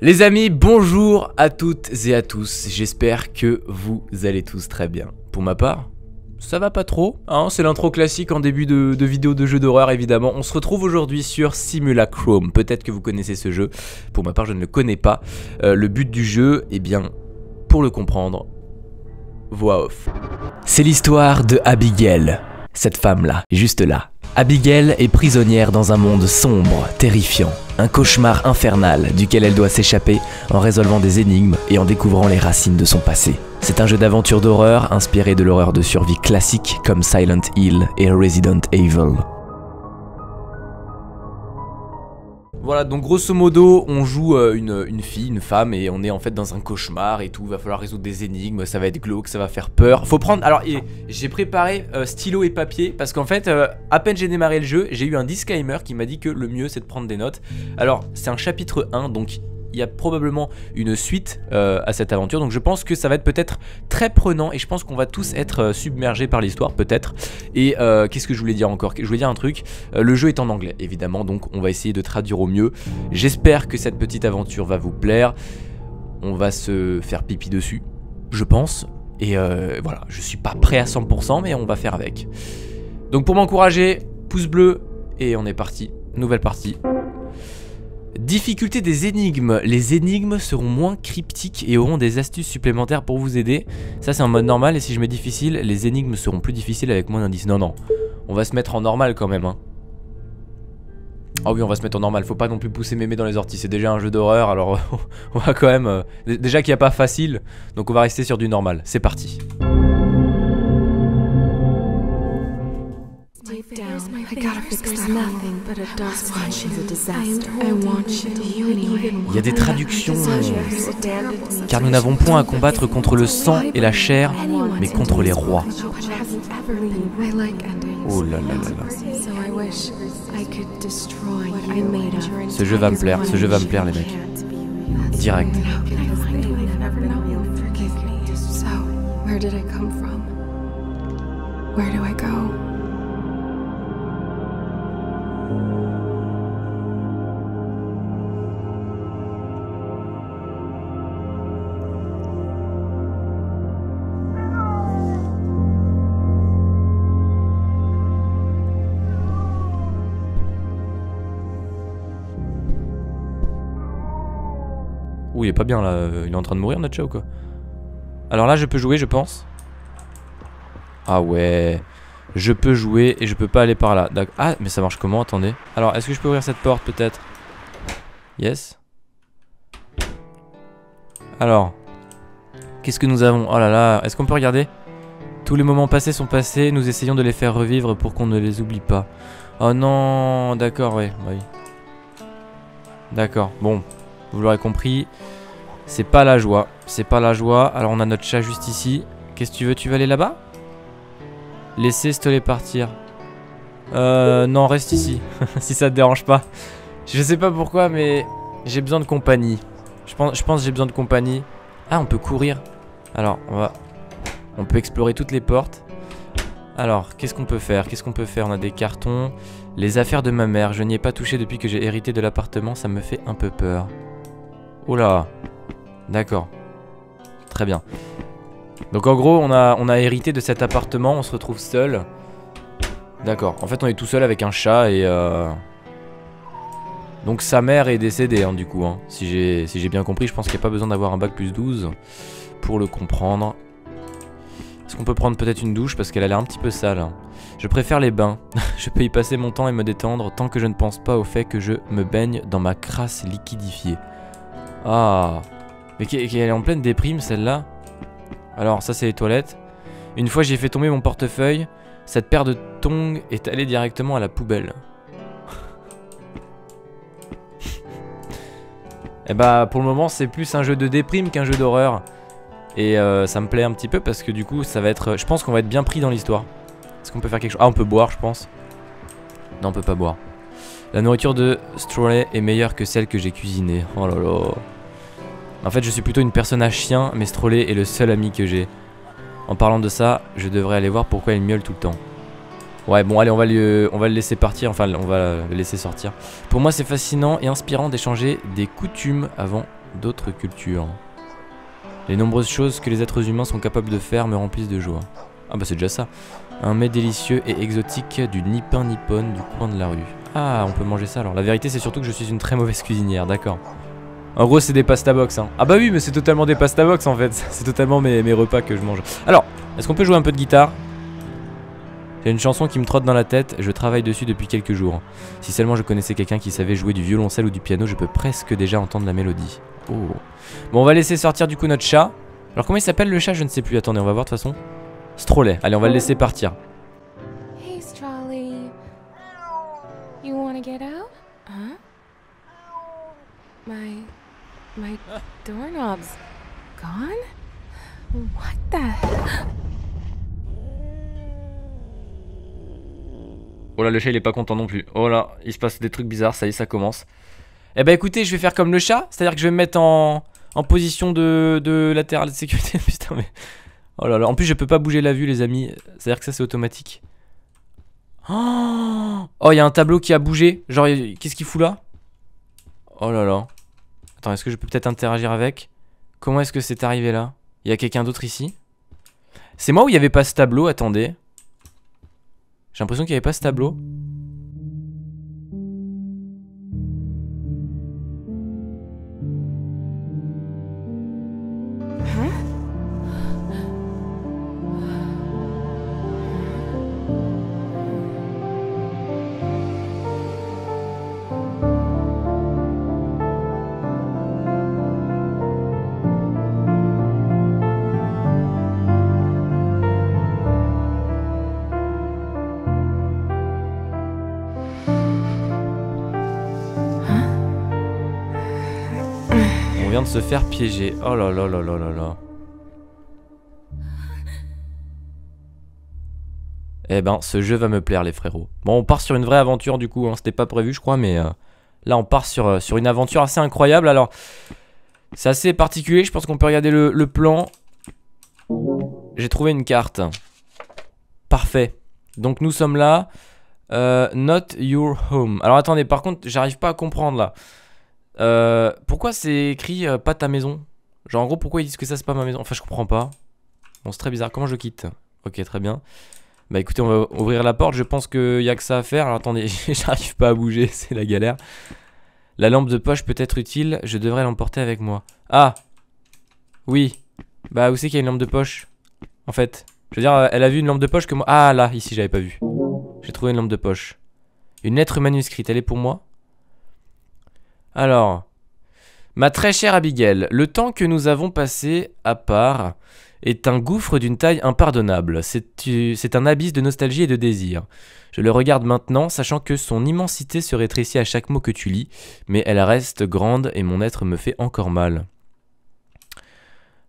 Les amis, bonjour à toutes et à tous, j'espère que vous allez tous très bien. Pour ma part, ça va pas trop, hein, c'est l'intro classique en début de vidéo de jeu d'horreur évidemment. On se retrouve aujourd'hui sur Simulacrum, peut-être que vous connaissez ce jeu, pour ma part je ne le connais pas. Le but du jeu, eh bien, pour le comprendre, voix off. C'est l'histoire de Abigail, cette femme-là, juste là. Abigail est prisonnière dans un monde sombre, terrifiant, un cauchemar infernal duquel elle doit s'échapper en résolvant des énigmes et en découvrant les racines de son passé. C'est un jeu d'aventure d'horreur inspiré de l'horreur de survie classique comme Silent Hill et Resident Evil. Voilà, donc grosso modo, on joue une fille, une femme, et on est en fait dans un cauchemar et tout. Va falloir résoudre des énigmes, ça va être glauque, ça va faire peur. Faut prendre... Alors, j'ai préparé stylo et papier, parce qu'en fait, à peine j'ai démarré le jeu, j'ai eu un disclaimer qui m'a dit que le mieux, c'est de prendre des notes. Alors, c'est un chapitre 1, donc... il y a probablement une suite à cette aventure, donc je pense que ça va être peut-être très prenant et je pense qu'on va tous être submergés par l'histoire peut-être. Et qu'est-ce que je voulais dire encore? Je voulais dire un truc, le jeu est en anglais évidemment, donc on va essayer de traduire au mieux. J'espère que cette petite aventure va vous plaire, on va se faire pipi dessus, je pense. Et voilà, je suis pas prêt à 100% mais on va faire avec. Donc pour m'encourager, pouce bleu et on est parti, nouvelle partie. Difficulté des énigmes, les énigmes seront moins cryptiques et auront des astuces supplémentaires pour vous aider. Ça c'est en mode normal et si je mets difficile, les énigmes seront plus difficiles avec moins d'indices. Non, on va se mettre en normal quand même, hein. Ah oui, on va se mettre en normal, faut pas non plus pousser mémé dans les orties, c'est déjà un jeu d'horreur, alors on va quand même... déjà qu'il n'y a pas facile, donc on va rester sur du normal, c'est parti. Down. I gotta fix nothing but a dust punch is a disaster. I want you. Il y a des traductions car nous n'avons point à combattre contre le sang et la chair, mais contre les rois. Oh là là là là. Ce jeu va me plaire, ce jeu va me plaire les mecs. Direct. So, where did I come from? Where do I go? Ouh, il est pas bien là, il est en train de mourir notre chat ou quoi? Alors là je peux jouer je pense. Ah ouais, je peux jouer et je peux pas aller par là. Ah mais ça marche comment? Attendez. Alors est-ce que je peux ouvrir cette porte peut-être? Yes. Alors, qu'est-ce que nous avons? Oh là là, est-ce qu'on peut regarder? Tous les moments passés sont passés, nous essayons de les faire revivre pour qu'on ne les oublie pas. Oh non, d'accord, ouais, oui. D'accord, bon. Vous l'aurez compris, c'est pas la joie, c'est pas la joie. Alors on a notre chat juste ici. Qu'est-ce que tu veux? Tu veux aller là-bas? Laissez Stoller partir. Non, reste ici, si ça te dérange pas. Je sais pas pourquoi, mais j'ai besoin de compagnie. Je pense que j'ai besoin de compagnie. Ah, on peut courir. Alors, on peut explorer toutes les portes. Alors, qu'est-ce qu'on peut faire? Qu'est-ce qu'on peut faire? On a des cartons. Les affaires de ma mère, je n'y ai pas touché depuis que j'ai hérité de l'appartement, ça me fait un peu peur. Oula, d'accord, très bien. Donc en gros on a hérité de cet appartement, on se retrouve seul. D'accord, en fait on est tout seul avec un chat et donc sa mère est décédée hein, du coup hein. Si j'ai bien compris, je pense qu'il n'y a pas besoin d'avoir un bac plus 12 pour le comprendre. Est-ce qu'on peut prendre peut-être une douche parce qu'elle a l'air un petit peu sale. Je préfère les bains, je peux y passer mon temps et me détendre tant que je ne pense pas au fait que je me baigne dans ma crasse liquidifiée. Ah, mais qu'elle est en pleine déprime celle-là. Alors ça c'est les toilettes. Une fois j'ai fait tomber mon portefeuille. Cette paire de tongs est allée directement à la poubelle. Et bah pour le moment c'est plus un jeu de déprime qu'un jeu d'horreur. Et ça me plaît un petit peu parce que du coup ça va être... Je pense qu'on va être bien pris dans l'histoire. Est-ce qu'on peut faire quelque chose? Ah on peut boire je pense. Non on peut pas boire. La nourriture de Stroller est meilleure que celle que j'ai cuisinée. Oh là là. En fait je suis plutôt une personne à chien, mais Stroller est le seul ami que j'ai. En parlant de ça, je devrais aller voir pourquoi il miaule tout le temps. Ouais bon allez, on va le laisser partir, enfin on va le laisser sortir. Pour moi c'est fascinant et inspirant d'échanger des coutumes avant d'autres cultures. Les nombreuses choses que les êtres humains sont capables de faire me remplissent de joie. Ah bah c'est déjà ça. Un mets délicieux et exotique du nippon nippon du coin de la rue. Ah on peut manger ça alors. La vérité c'est surtout que je suis une très mauvaise cuisinière, d'accord. En gros c'est des pasta box hein. Ah bah oui mais c'est totalement des pasta box en fait. C'est totalement mes repas que je mange. Alors, est-ce qu'on peut jouer un peu de guitare? J'ai une chanson qui me trotte dans la tête, je travaille dessus depuis quelques jours. Si seulement je connaissais quelqu'un qui savait jouer du violoncelle ou du piano, je peux presque déjà entendre la mélodie. Oh. Bon on va laisser sortir du coup notre chat. Alors comment il s'appelle le chat? Je ne sais plus, attendez on va voir de toute façon. Stroller, allez on va le laisser partir. Hey Stroller, you wanna get out? Huh? My doorknob's gone? What the? Oh là le chat il est pas content non plus. Oh là il se passe des trucs bizarres, ça y est ça commence. Eh bah écoutez je vais faire comme le chat, c'est à dire que je vais me mettre en position de latérale de sécurité. Putain mais... Oh là là, en plus je peux pas bouger la vue les amis, c'est à dire que ça c'est automatique. Oh il y a un tableau qui a bougé, genre qu'est-ce qu'il fout là? Oh là là. Attends, est-ce que je peux peut-être interagir avec? Comment est-ce que c'est arrivé là? Il y a quelqu'un d'autre ici? C'est moi ou il y avait pas ce tableau? Attendez. J'ai l'impression qu'il y avait pas ce tableau. De se faire piéger. Oh là là là là là là. Eh ben ce jeu va me plaire les frérots. Bon on part sur une vraie aventure du coup hein. C'était pas prévu je crois mais là on part sur une aventure assez incroyable. Alors c'est assez particulier. Je pense qu'on peut regarder le plan. J'ai trouvé une carte. Parfait. Donc nous sommes là. Not your home. Alors attendez par contre j'arrive pas à comprendre là. Pourquoi c'est écrit pas ta maison? Genre en gros pourquoi ils disent que ça c'est pas ma maison? Enfin je comprends pas. Bon c'est très bizarre, comment je quitte? Ok très bien. Bah écoutez on va ouvrir la porte, je pense qu'il y a que ça à faire. Alors attendez, j'arrive pas à bouger, c'est la galère. La lampe de poche peut être utile, je devrais l'emporter avec moi. Ah! Oui. Bah où c'est qu'il y a une lampe de poche? En fait, je veux dire elle a vu une lampe de poche que moi... Ah là, ici j'avais pas vu. J'ai trouvé une lampe de poche. Une lettre manuscrite, elle est pour moi? Alors, ma très chère Abigail, le temps que nous avons passé à part est un gouffre d'une taille impardonnable. C'est un abysse de nostalgie et de désir. Je le regarde maintenant, sachant que son immensité se rétrécit à chaque mot que tu lis, mais elle reste grande et mon être me fait encore mal.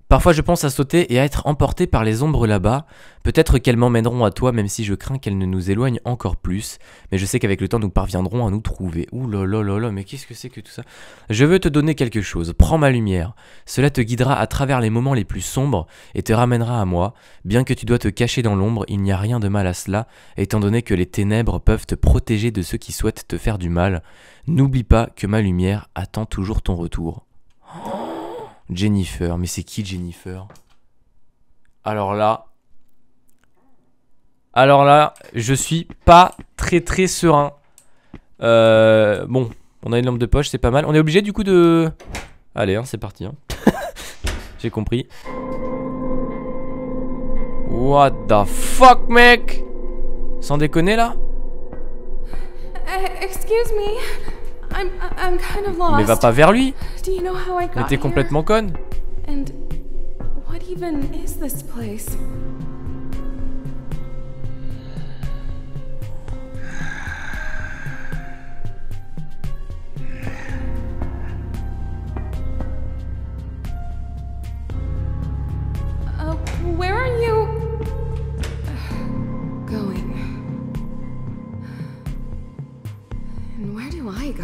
Parfois je pense à sauter et à être emporté par les ombres là-bas. Peut-être qu'elles m'emmèneront à toi même si je crains qu'elles ne nous éloignent encore plus. Mais je sais qu'avec le temps nous parviendrons à nous trouver. Ouh là là là là, mais qu'est-ce que c'est que tout ça? Je veux te donner quelque chose, prends ma lumière. Cela te guidera à travers les moments les plus sombres et te ramènera à moi. Bien que tu dois te cacher dans l'ombre, il n'y a rien de mal à cela, étant donné que les ténèbres peuvent te protéger de ceux qui souhaitent te faire du mal. N'oublie pas que ma lumière attend toujours ton retour. Jennifer, mais c'est qui Jennifer? Alors là, je suis pas très serein. Bon, on a une lampe de poche, c'est pas mal. On est obligé du coup de... Allez, hein, c'est parti. Hein. J'ai compris. What the fuck, mec? Sans déconner là? Excuse me. I'm kind of lost. Mais va pas vers lui. Mais t'es complètement conne. Where are you going? And where do I go?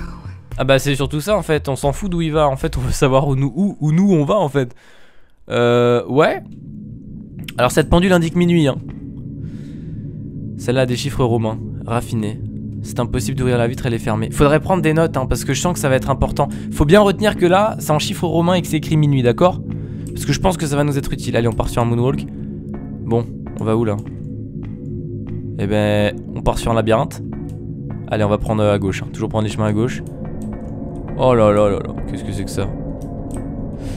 Ah bah c'est surtout ça en fait, on s'en fout d'où il va, en fait on veut savoir où nous on va en fait. Ouais. Alors cette pendule indique minuit hein. Celle-là a des chiffres romains, raffinés. C'est impossible d'ouvrir la vitre, elle est fermée. Faudrait prendre des notes, hein, parce que je sens que ça va être important. Faut bien retenir que là, c'est en chiffres romains et que c'est écrit minuit, d'accord? Parce que je pense que ça va nous être utile. Allez, on part sur un moonwalk. Bon, on va où là? Eh ben, on part sur un labyrinthe. Allez, on va prendre à gauche, hein. Toujours prendre les chemins à gauche. Oh là là là là, qu'est-ce que c'est que ça?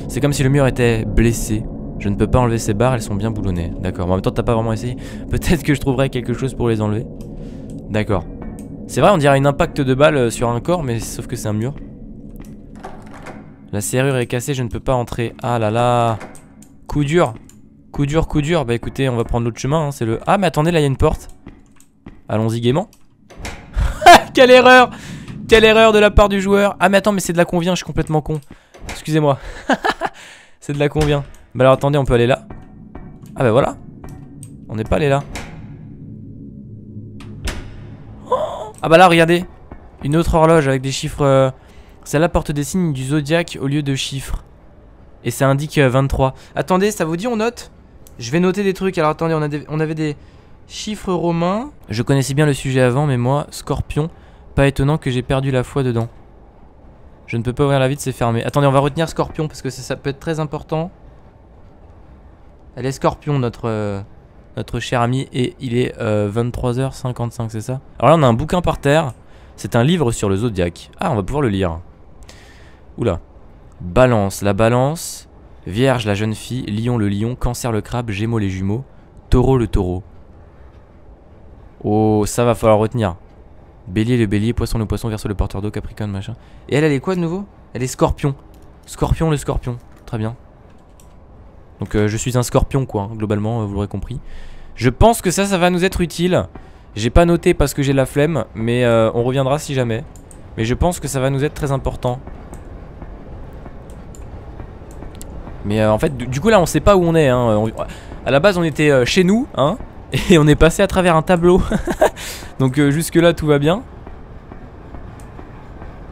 C'est comme si le mur était blessé. Je ne peux pas enlever ces barres, elles sont bien boulonnées. D'accord, mais en même temps, t'as pas vraiment essayé. Peut-être que je trouverai quelque chose pour les enlever. D'accord. C'est vrai, on dirait un impact de balle sur un corps, mais sauf que c'est un mur. La serrure est cassée, je ne peux pas entrer. Ah là là. Coup dur. Coup dur, coup dur. Bah écoutez, on va prendre l'autre chemin, hein. C'est le... Ah mais attendez, là il y a une porte. Allons-y gaiement. Quelle erreur! Quelle erreur de la part du joueur. Ah mais attends, mais c'est de la convient, je suis complètement con. Excusez-moi. C'est de la convient. Bah alors attendez, on peut aller là. Ah bah voilà. On n'est pas allé là. Ah bah là regardez, une autre horloge avec des chiffres, celle-là porte des signes du zodiaque au lieu de chiffres. Et ça indique 23. Attendez, ça vous dit on note? Je vais noter des trucs, alors attendez, on avait des chiffres romains. Je connaissais bien le sujet avant, mais moi, scorpion, pas étonnant que j'ai perdu la foi dedans. Je ne peux pas ouvrir la vitre, c'est fermé. Attendez, on va retenir scorpion parce que ça peut être très important. Elle est scorpion notre cher ami, et il est 23h55, c'est ça? Alors là on a un bouquin par terre, c'est un livre sur le zodiaque. Ah, on va pouvoir le lire. Oula. Balance, la balance, vierge la jeune fille, lion le lion, cancer le crabe, gémeaux les jumeaux, taureau le taureau. Oh, ça va falloir retenir. Bélier le bélier, poisson le poisson, verseau le porteur d'eau, capricorne machin. Et elle est quoi de nouveau? Elle est scorpion. Scorpion le scorpion, très bien. Donc je suis un scorpion quoi, hein, globalement, vous l'aurez compris. Je pense que ça va nous être utile. J'ai pas noté parce que j'ai la flemme, mais on reviendra si jamais. Mais je pense que ça va nous être très important. Mais en fait, du coup là on sait pas où on est, hein. À la base on était chez nous, hein, et on est passé à travers un tableau. Donc jusque là tout va bien. En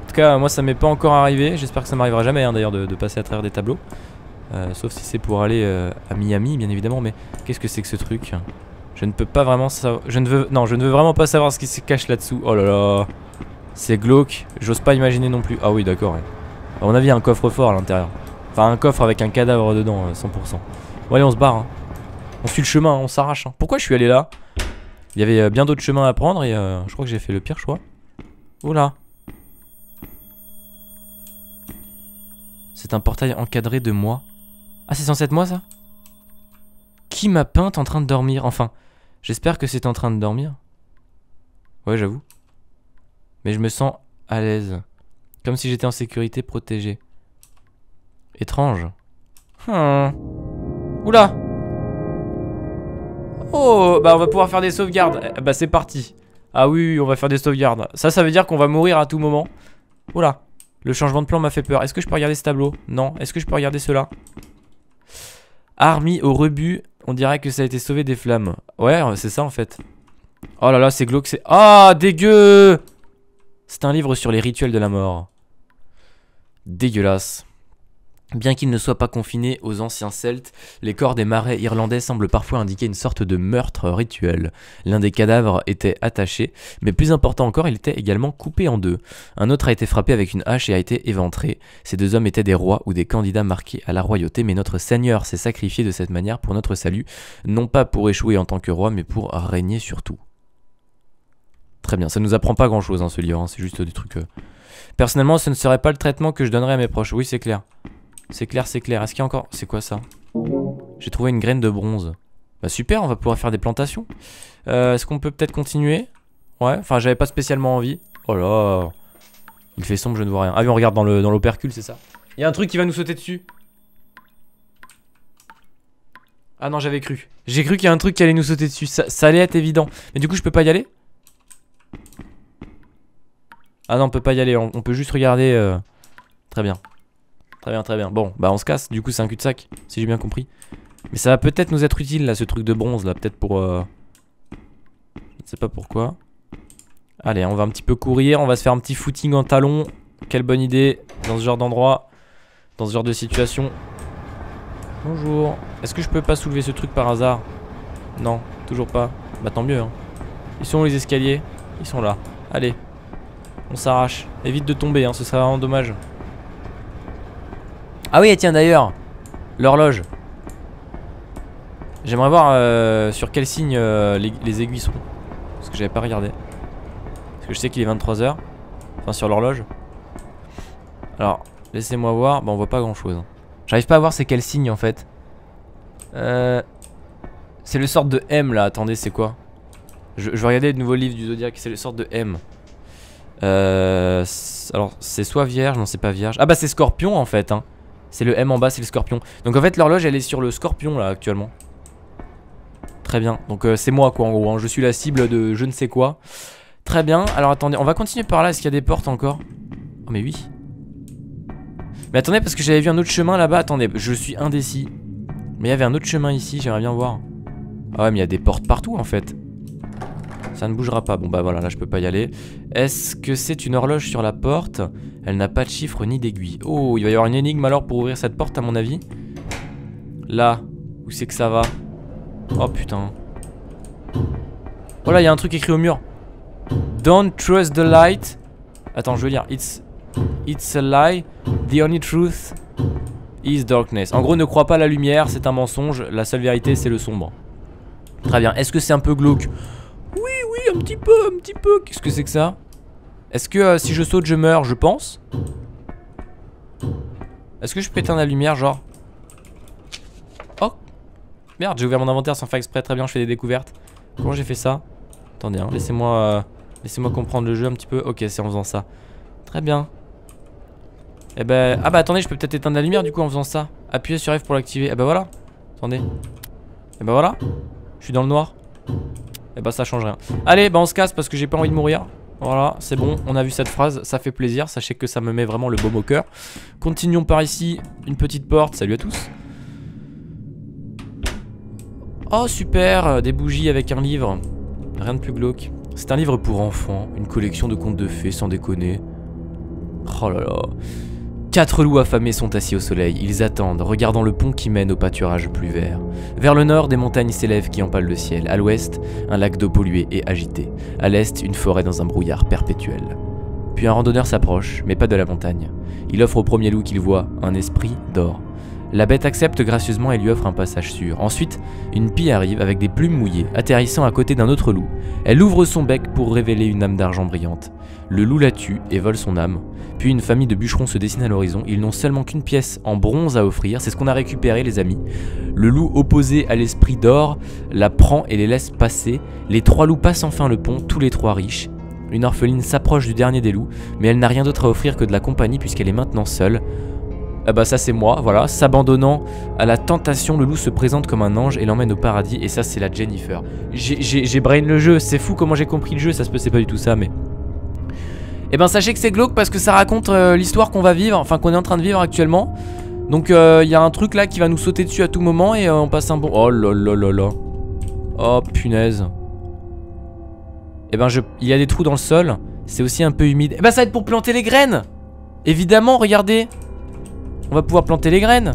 tout cas moi ça m'est pas encore arrivé, j'espère que ça m'arrivera jamais, hein, d'ailleurs de passer à travers des tableaux. Sauf si c'est pour aller à Miami, bien évidemment. Mais qu'est-ce que c'est que ce truc? Je ne peux pas vraiment savoir. Je ne veux vraiment pas savoir ce qui se cache là-dessous. Oh là là, c'est glauque. J'ose pas imaginer non plus. Ah oui, d'accord. Ouais. À mon avis, il y a un coffre-fort à l'intérieur. Enfin, un coffre avec un cadavre dedans, 100%. Bon, allez, on se barre. Hein. On suit le chemin, on s'arrache. Hein. Pourquoi je suis allé là? Il y avait bien d'autres chemins à prendre et je crois que j'ai fait le pire choix. Oula. C'est un portail encadré de moi. Ah, c'est censé être moi ça? Qui m'a peinte en train de dormir? Enfin, j'espère que c'est en train de dormir. Ouais, j'avoue. Mais je me sens à l'aise. Comme si j'étais en sécurité, protégée. Étrange. Oula! Oh, bah on va pouvoir faire des sauvegardes. Bah c'est parti. Ah oui, on va faire des sauvegardes. Ça veut dire qu'on va mourir à tout moment. Oula. Le changement de plan m'a fait peur. Est-ce que je peux regarder ce tableau? Non. Est-ce que je peux regarder cela? Army au rebut. On dirait que ça a été sauvé des flammes. Ouais, c'est ça en fait. Oh là là, c'est glauque. C'est... Ah, dégueu! C'est un livre sur les rituels de la mort. Dégueulasse. Bien qu'il ne soit pas confiné aux anciens Celtes, les corps des marais irlandais semblent parfois indiquer une sorte de meurtre rituel. L'un des cadavres était attaché, mais plus important encore, il était également coupé en deux. Un autre a été frappé avec une hache et a été éventré. Ces deux hommes étaient des rois ou des candidats marqués à la royauté, mais notre Seigneur s'est sacrifié de cette manière pour notre salut, non pas pour échouer en tant que roi, mais pour régner sur tout. Très bien, ça nous apprend pas grand chose hein, ce livre, hein, c'est juste des trucs... Personnellement, ce ne serait pas le traitement que je donnerais à mes proches, oui c'est clair. C'est clair, c'est clair. Est-ce qu'il y a encore... C'est quoi ça? J'ai trouvé une graine de bronze. Bah super, on va pouvoir faire des plantations. Est-ce qu'on peut peut-être continuer? Ouais, enfin j'avais pas spécialement envie. Oh là. Il fait sombre, je ne vois rien. Ah oui, on regarde dans l'opercule, c'est ça. Il y a un truc qui va nous sauter dessus. Ah non, j'avais cru. J'ai cru qu'il y a un truc qui allait nous sauter dessus. Ça allait être évident. Mais du coup, je peux pas y aller? Ah non, on peut pas y aller. On peut juste regarder... Très bien. Très bien, très bien. Bon, bah on se casse. Du coup, c'est un cul-de-sac, si j'ai bien compris. Mais ça va peut-être nous être utile, là, ce truc de bronze, là. Peut-être pour... Je ne sais pas pourquoi. Allez, on va un petit peu courir. On va se faire un petit footing en talons. Quelle bonne idée dans ce genre d'endroit. Dans ce genre de situation. Bonjour. Est-ce que je peux pas soulever ce truc par hasard? Non, toujours pas. Bah tant mieux. Hein. Ils sont où les escaliers? Ils sont là. Allez, on s'arrache. Évite de tomber, hein, ce serait vraiment dommage. Ah oui, tiens d'ailleurs, l'horloge. J'aimerais voir sur quel signe les aiguilles sont. Parce que j'avais pas regardé. Parce que je sais qu'il est 23h. Enfin, sur l'horloge. Alors, laissez-moi voir. Bah, on voit pas grand-chose. J'arrive pas à voir c'est quel signe en fait. C'est le sort de M là. Attendez, c'est quoi? Je vais regarder le nouveau livre du Zodiac. C'est le sort de M. Alors, c'est soit vierge, non, c'est pas vierge. Ah bah, c'est scorpion en fait. Hein. C'est le M en bas, c'est le scorpion. Donc en fait, l'horloge elle est sur le scorpion là actuellement. Très bien, donc c'est moi quoi en gros, hein. Je suis la cible de je ne sais quoi. Très bien, alors attendez, on va continuer par là, est-ce qu'il y a des portes encore? Oh mais oui. Mais attendez parce que j'avais vu un autre chemin là-bas, attendez, je suis indécis. Mais il y avait un autre chemin ici, j'aimerais bien voir. Ah ouais mais il y a des portes partout en fait. Ça ne bougera pas, bon bah voilà, là je peux pas y aller. Est-ce que c'est une horloge sur la porte? Elle n'a pas de chiffre ni d'aiguille. Oh, il va y avoir une énigme alors pour ouvrir cette porte à mon avis. Là, où c'est que ça va? Oh putain. Oh là, il y a un truc écrit au mur. Don't trust the light. Attends, je vais lire. It's a lie. The only truth is darkness. En gros, ne crois pas à la lumière, c'est un mensonge. La seule vérité, c'est le sombre. Très bien. Est-ce que c'est un peu glauque? Oui, oui, un petit peu, un petit peu. Qu'est-ce que c'est que ça? Est-ce que si je saute, je meurs? Je pense. Est-ce que je peux éteindre la lumière, genre? Merde, j'ai ouvert mon inventaire sans faire exprès, très bien, je fais des découvertes. Comment j'ai fait ça? Attendez, hein, laissez-moi comprendre le jeu un petit peu. Ok, c'est en faisant ça. Très bien. Et ben, ah bah attendez, je peux peut-être éteindre la lumière du coup en faisant ça. Appuyez sur F pour l'activer. Et bah voilà. Attendez. Et bah voilà. Je suis dans le noir. Et bah ça change rien. Allez, bah on se casse parce que j'ai pas envie de mourir. Voilà, c'est bon, on a vu cette phrase, ça fait plaisir. Sachez que ça me met vraiment le baume au cœur. Continuons par ici, une petite porte. Salut à tous. Oh super, des bougies avec un livre. Rien de plus glauque. C'est un livre pour enfants, une collection de contes de fées sans déconner. Oh là là. 4 loups affamés sont assis au soleil, ils attendent, regardant le pont qui mène au pâturage plus vert. Vers le nord, des montagnes s'élèvent qui empalent le ciel. À l'ouest, un lac d'eau polluée et agité. À l'est, une forêt dans un brouillard perpétuel. Puis un randonneur s'approche, mais pas de la montagne. Il offre au premier loup qu'il voit un esprit d'or. La bête accepte gracieusement et lui offre un passage sûr. Ensuite, une pie arrive avec des plumes mouillées, atterrissant à côté d'un autre loup. Elle ouvre son bec pour révéler une âme d'argent brillante. Le loup la tue et vole son âme. Puis une famille de bûcherons se dessine à l'horizon. Ils n'ont seulement qu'une pièce en bronze à offrir. C'est ce qu'on a récupéré les amis. Le loup opposé à l'esprit d'or la prend et les laisse passer. Les 3 loups passent enfin le pont, tous les 3 riches. Une orpheline s'approche du dernier des loups, mais elle n'a rien d'autre à offrir que de la compagnie puisqu'elle est maintenant seule. Ah bah ça c'est moi, voilà, s'abandonnant à la tentation, le loup se présente comme un ange et l'emmène au paradis, et ça c'est la Jennifer. J'ai brain le jeu, c'est fou comment j'ai compris le jeu, ça se peut c'est pas du tout ça mais... Eh ben sachez que c'est glauque parce que ça raconte l'histoire qu'on va vivre, enfin qu'on est en train de vivre actuellement. Donc il y a un truc là qui va nous sauter dessus à tout moment et on passe un bon... Oh là là là là. Oh punaise. Eh ben il y a des trous dans le sol, c'est aussi un peu humide. Eh ben ça va être pour planter les graines. Évidemment, regardez. On va pouvoir planter les graines.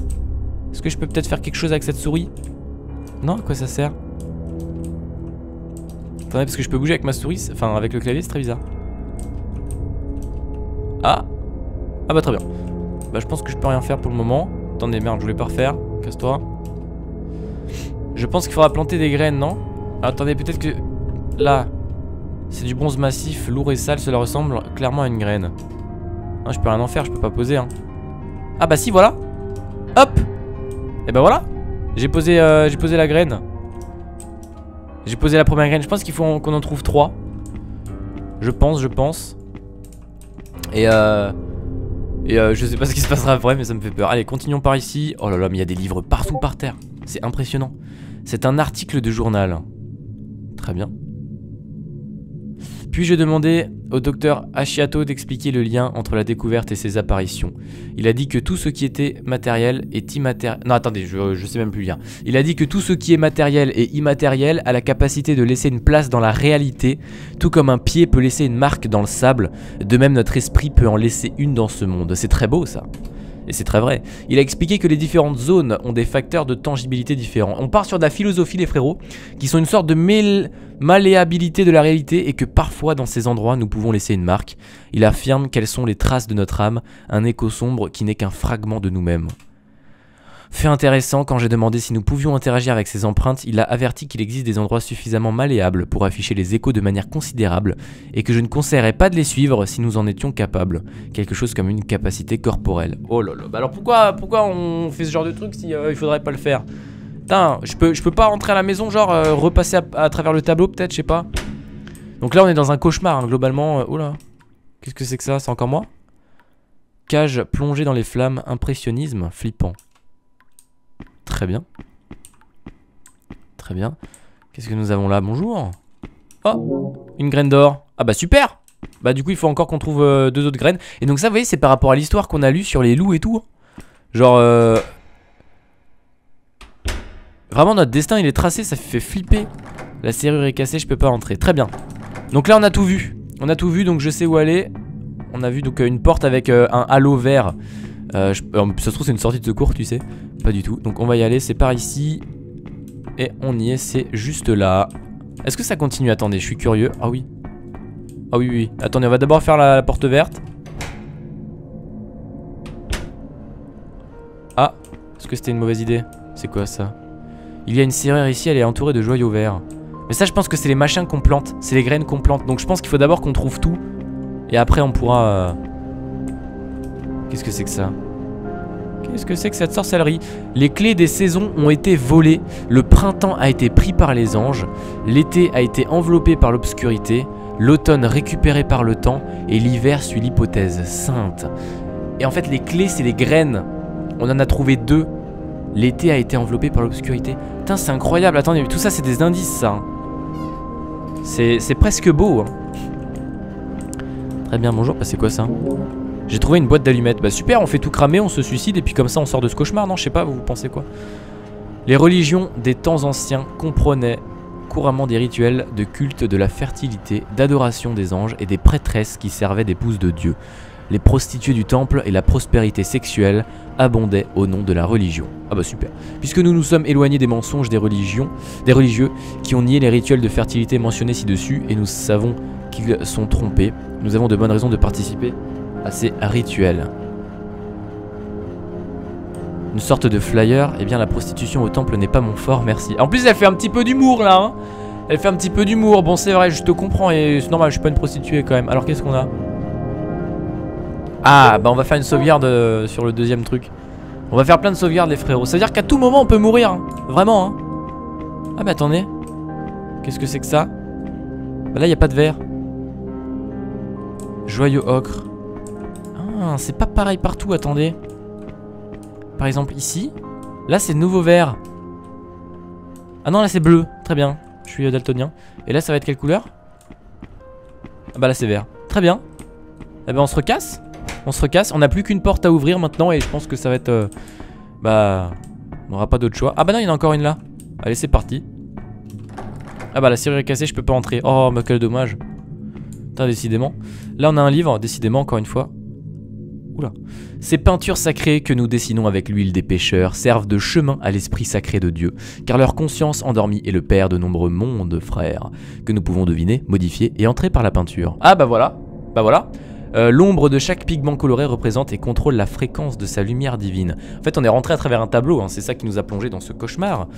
Est-ce que je peux peut-être faire quelque chose avec cette souris? Non, à quoi ça sert? Attendez, parce que je peux bouger avec ma souris, enfin avec le clavier, c'est très bizarre. Ah. Ah bah très bien. Bah je pense que je peux rien faire pour le moment. Attendez, merde, je voulais pas refaire. Casse-toi. Je pense qu'il faudra planter des graines, non? Attendez, peut-être que... Là. C'est du bronze massif, lourd et sale, cela ressemble clairement à une graine. Hein, je peux rien en faire, je peux pas poser, hein. Ah bah si voilà. Hop. Et bah voilà. J'ai posé la graine. J'ai posé la première graine. Je pense qu'il faut qu'on en trouve 3. Je pense. Et je sais pas ce qui se passera après mais ça me fait peur. Allez continuons par ici. Oh là là mais il y a des livres partout par terre. C'est impressionnant. C'est un article de journal. Très bien. Puis j'ai demandé au docteur Ashiato d'expliquer le lien entre la découverte et ses apparitions. Il a dit que tout ce qui était matériel est immatériel... Non, attendez, je sais même plus lire. Il a dit que tout ce qui est matériel et immatériel a la capacité de laisser une place dans la réalité, tout comme un pied peut laisser une marque dans le sable. De même, notre esprit peut en laisser une dans ce monde. C'est très beau, ça. Et c'est très vrai. Il a expliqué que les différentes zones ont des facteurs de tangibilité différents. On part sur de la philosophie, les frérots, qui sont une sorte de malléabilité de la réalité et que parfois dans ces endroits nous pouvons laisser une marque. Il affirme qu'elles sont les traces de notre âme, un écho sombre qui n'est qu'un fragment de nous-mêmes. Fait intéressant, quand j'ai demandé si nous pouvions interagir avec ces empreintes, il a averti qu'il existe des endroits suffisamment malléables pour afficher les échos de manière considérable et que je ne conseillerais pas de les suivre si nous en étions capables. Quelque chose comme une capacité corporelle. Oh là là, bah alors pourquoi on fait ce genre de truc si il faudrait pas le faire? Putain, je peux pas rentrer à la maison, genre repasser à travers le tableau peut-être, je sais pas. Donc là on est dans un cauchemar hein, globalement. Oh là, qu'est-ce que c'est que ça? C'est encore moi? Cage plongée dans les flammes, impressionnisme, flippant. Très bien. Très bien. Qu'est-ce que nous avons là? Bonjour. Oh, une graine d'or. Ah bah super. Bah du coup il faut encore qu'on trouve deux autres graines. Et donc ça vous voyez c'est par rapport à l'histoire qu'on a lue sur les loups et tout. Genre vraiment notre destin il est tracé, ça fait flipper. La serrure est cassée, je peux pas rentrer. Très bien. Donc là on a tout vu. On a tout vu donc je sais où aller. On a vu donc une porte avec un halo vert. Ça se trouve c'est une sortie de secours tu sais. Pas du tout, donc on va y aller, c'est par ici. Et on y est, c'est juste là. Est-ce que ça continue? Attendez, je suis curieux. Ah oui. Ah oui, oui. Attendez, on va d'abord faire la porte verte. Ah, est-ce que c'était une mauvaise idée? C'est quoi ça? Il y a une serrure ici, elle est entourée de joyaux verts. Mais ça je pense que c'est les machins qu'on plante. C'est les graines qu'on plante, donc je pense qu'il faut d'abord qu'on trouve tout. Et après on pourra... Qu'est-ce que c'est que ça? Qu'est-ce que c'est que cette sorcellerie? Les clés des saisons ont été volées. Le printemps a été pris par les anges. L'été a été enveloppé par l'obscurité. L'automne récupéré par le temps. Et l'hiver suit l'hypothèse sainte. Et en fait les clés c'est les graines. On en a trouvé deux. L'été a été enveloppé par l'obscurité. Putain c'est incroyable, attendez, mais tout ça c'est des indices ça hein. C'est presque beau hein. Très bien, bonjour, bah, c'est quoi ça? J'ai trouvé une boîte d'allumettes. Bah super, on fait tout cramer, on se suicide et puis comme ça on sort de ce cauchemar. Non, je sais pas, vous pensez quoi? Les religions des temps anciens comprenaient couramment des rituels de culte de la fertilité, d'adoration des anges et des prêtresses qui servaient d'épouses de Dieu. Les prostituées du temple et la prospérité sexuelle abondaient au nom de la religion. Ah bah super. Puisque nous nous sommes éloignés des mensonges des religieux qui ont nié les rituels de fertilité mentionnés ci-dessus et nous savons qu'ils sont trompés, nous avons de bonnes raisons de participer assez rituel. Une sorte de flyer. Eh bien la prostitution au temple n'est pas mon fort, merci. En plus elle fait un petit peu d'humour là hein. Elle fait un petit peu d'humour. Bon c'est vrai je te comprends et c'est normal, je suis pas une prostituée quand même. Alors qu'est-ce qu'on a? Ah bah on va faire une sauvegarde sur le deuxième truc. On va faire plein de sauvegardes les frérots. Ça veut dire qu'à tout moment on peut mourir hein. Vraiment hein. Ah mais attendez, qu'est-ce que c'est que ça? Bah là y a pas de verre. Joyeux ocre. Ah, c'est pas pareil partout, attendez. Par exemple ici. Là c'est nouveau vert. Ah non là c'est bleu, très bien. Je suis daltonien. Et là ça va être quelle couleur? Ah bah là c'est vert, très bien. Eh ben on se recasse. On se recasse, on n'a plus qu'une porte à ouvrir maintenant. Et je pense que ça va être bah on n'aura pas d'autre choix. Ah bah non il y en a encore une là. Allez c'est parti. Ah bah la serrure est cassée, je peux pas entrer. Oh mais quel dommage. Putain décidément. Là on a un livre, décidément encore une fois. Oula. Ces peintures sacrées que nous dessinons avec l'huile des pêcheurs servent de chemin à l'esprit sacré de Dieu, car leur conscience endormie est le père de nombreux mondes, frères, que nous pouvons deviner, modifier et entrer par la peinture. Ah bah voilà, bah voilà. L'ombre de chaque pigment coloré représente et contrôle la fréquence de sa lumière divine. En fait on est rentré à travers un tableau, hein, c'est ça qui nous a plongé dans ce cauchemar.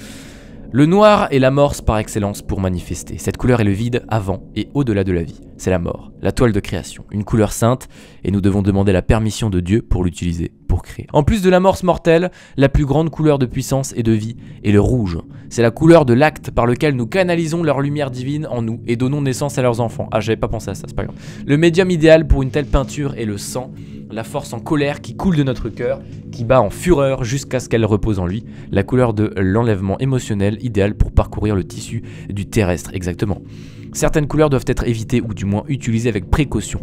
Le noir est l'amorce par excellence pour manifester. Cette couleur est le vide avant et au-delà de la vie. C'est la mort, la toile de création, une couleur sainte et nous devons demander la permission de Dieu pour l'utiliser, pour créer. En plus de l'amorce mortelle, la plus grande couleur de puissance et de vie est le rouge. C'est la couleur de l'acte par lequel nous canalisons leur lumière divine en nous et donnons naissance à leurs enfants. Ah, j'avais pas pensé à ça, c'est pas grave. Le médium idéal pour une telle peinture est le sang, la force en colère qui coule de notre cœur, qui bat en fureur jusqu'à ce qu'elle repose en lui. La couleur de l'enlèvement émotionnel idéal pour parcourir le tissu du terrestre, exactement. Certaines couleurs doivent être évitées ou du moins utilisées avec précaution.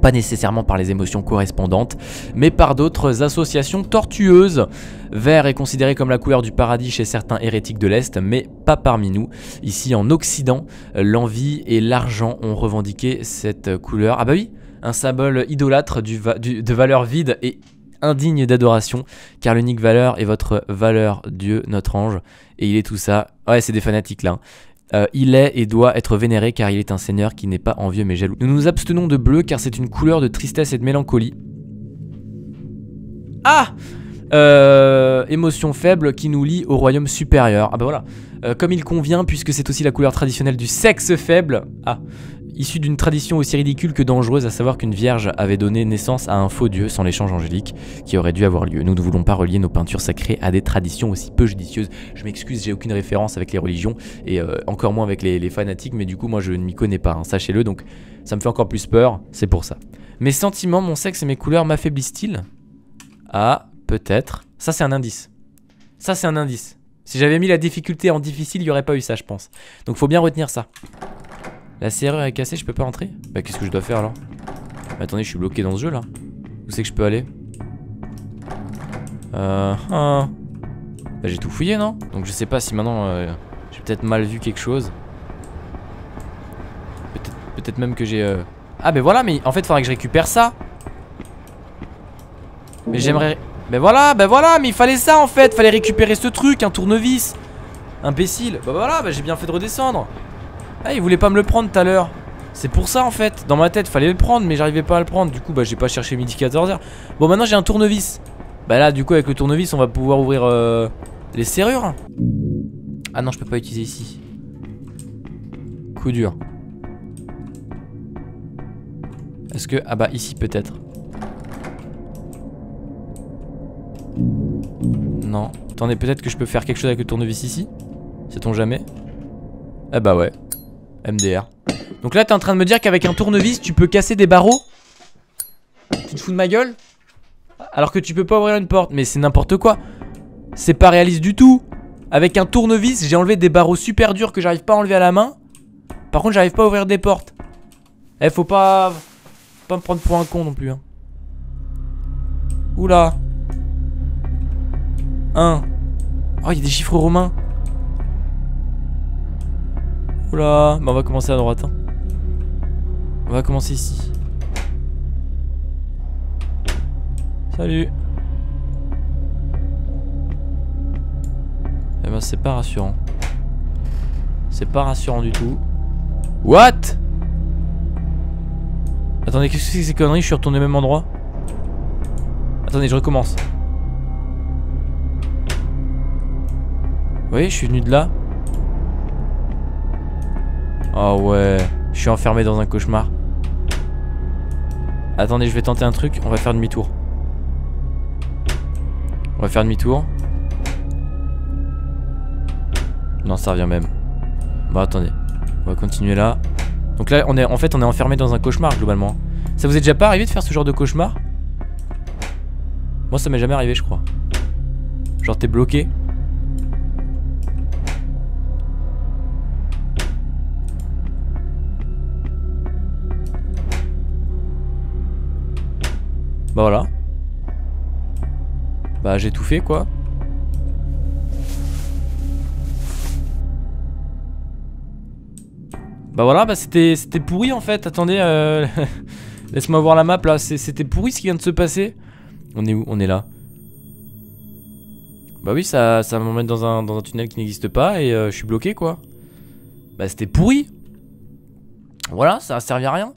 Pas nécessairement par les émotions correspondantes, mais par d'autres associations tortueuses. Vert est considéré comme la couleur du paradis chez certains hérétiques de l'Est, mais pas parmi nous. Ici en Occident, l'envie et l'argent ont revendiqué cette couleur. Ah bah oui, un symbole idolâtre de valeur vide et indigne d'adoration, car l'unique valeur est votre valeur, Dieu, notre ange, et il est tout ça. Ouais, c'est des fanatiques là. Il est et doit être vénéré car il est un seigneur qui n'est pas envieux mais jaloux. Nous nous abstenons de bleu car c'est une couleur de tristesse et de mélancolie. Ah, émotion faible qui nous lie au royaume supérieur. Ah bah voilà. Comme il convient puisque c'est aussi la couleur traditionnelle du sexe faible. Ah, issu d'une tradition aussi ridicule que dangereuse, à savoir qu'une vierge avait donné naissance à un faux dieu sans l'échange angélique qui aurait dû avoir lieu. Nous ne voulons pas relier nos peintures sacrées à des traditions aussi peu judicieuses. Je m'excuse, j'ai aucune référence avec les religions et encore moins avec les fanatiques, mais du coup moi je ne m'y connais pas, hein, sachez-le, donc ça me fait encore plus peur, c'est pour ça. Mes sentiments, mon sexe et mes couleurs m'affaiblissent-ils? Ah, peut-être. Ça c'est un indice. Ça c'est un indice. Si j'avais mis la difficulté en difficile, il n'y aurait pas eu ça, je pense. Donc faut bien retenir ça. La serrure est cassée, je peux pas rentrer? Bah qu'est-ce que je dois faire alors? Mais attendez, je suis bloqué dans ce jeu là. Où c'est que je peux aller? Bah j'ai tout fouillé, non? Donc je sais pas si maintenant j'ai peut-être mal vu quelque chose. Peut-être même que j'ai... Ah bah voilà, mais en fait faudrait que je récupère ça. Mais j'aimerais... Bah voilà, mais il fallait ça en fait. Fallait récupérer ce truc, un tournevis. Imbécile. Bah voilà, bah j'ai bien fait de redescendre. Ah, il voulait pas me le prendre tout à l'heure. C'est pour ça en fait. Dans ma tête, fallait le prendre, mais j'arrivais pas à le prendre. Du coup, bah j'ai pas cherché midi 14h. Bon, maintenant j'ai un tournevis. Bah là, du coup, avec le tournevis, on va pouvoir ouvrir les serrures. Ah non, je peux pas utiliser ici. Coup dur. Est-ce que... Ah bah ici peut-être. Non. Attendez, peut-être que je peux faire quelque chose avec le tournevis ici. Sait-on jamais? Ah bah ouais. MDR. Donc là t'es en train de me dire qu'avec un tournevis tu peux casser des barreaux? Tu te fous de ma gueule? Alors que tu peux pas ouvrir une porte. Mais c'est n'importe quoi. C'est pas réaliste du tout. Avec un tournevis j'ai enlevé des barreaux super durs que j'arrive pas à enlever à la main. Par contre j'arrive pas à ouvrir des portes. Eh, faut pas me prendre pour un con non plus hein. Oula. 1. Oh, il y a des chiffres romains. Oula, bah on va commencer à droite hein. On va commencer ici. Salut. Eh ben c'est pas rassurant. C'est pas rassurant du tout. What? Attendez, qu'est-ce que c'est que ces conneries? Je suis retourné au même endroit. Attendez, je recommence. Vous voyez, je suis venu de là. Oh ouais, je suis enfermé dans un cauchemar. Attendez, je vais tenter un truc, on va faire demi-tour. On va faire demi-tour. Non, ça revient même. Bon, attendez, on va continuer là. Donc là, on est, en fait, on est enfermé dans un cauchemar, globalement. Ça vous est déjà pas arrivé de faire ce genre de cauchemar? Moi, ça m'est jamais arrivé, je crois. Genre, t'es bloqué. Bah voilà. Bah j'ai tout fait quoi. Bah voilà, bah c'était pourri en fait. Attendez, laisse-moi voir la map là. C'était pourri ce qui vient de se passer. On est où? On est là. Bah oui, ça m'emmène dans un tunnel qui n'existe pas et je suis bloqué quoi. Bah c'était pourri. Voilà, ça a servi à rien.